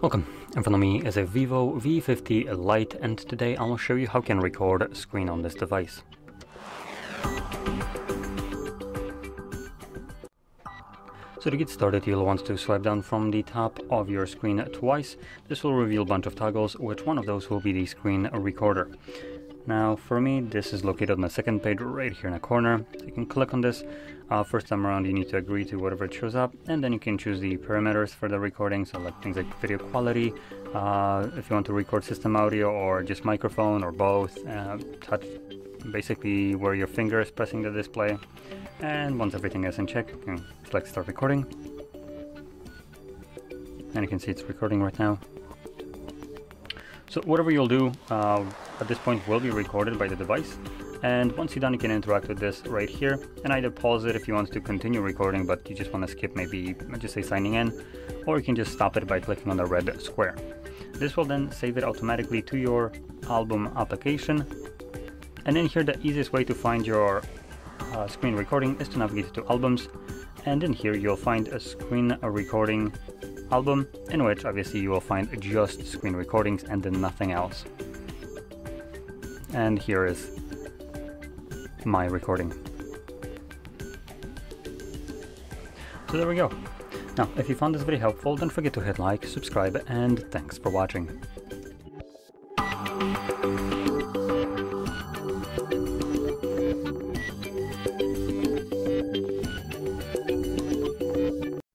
Welcome, in front of me is a Vivo v50 Lite, and today I will show you how you can record a screen on this device. So to get started, you'll want to swipe down from the top of your screen twice. This will reveal a bunch of toggles, which one of those will be the screen recorder. Now for me, this is located on the second page right here in the corner, so you can click on this. First time around you need to agree to whatever it shows up, and then you can choose the parameters for the recording, so like things like video quality, if you want to record system audio or just microphone or both, touch basically where your finger is pressing the display. And once everything is in check, you can select start recording, and you can see it's recording right now. So whatever you'll do at this point will be recorded by the device, and once you're done you can interact with this right here and either pause it if you want to continue recording but you just want to skip, maybe just say signing in, or you can just stop it by clicking on the red square. This will then save it automatically to your album application, and in here the easiest way to find your screen recording is to navigate to albums, and in here you'll find a screen recording album, in which obviously you will find just screen recordings and then nothing else. And here is my recording. So there we go. Now, if you found this video helpful, don't forget to hit like, subscribe, and thanks for watching.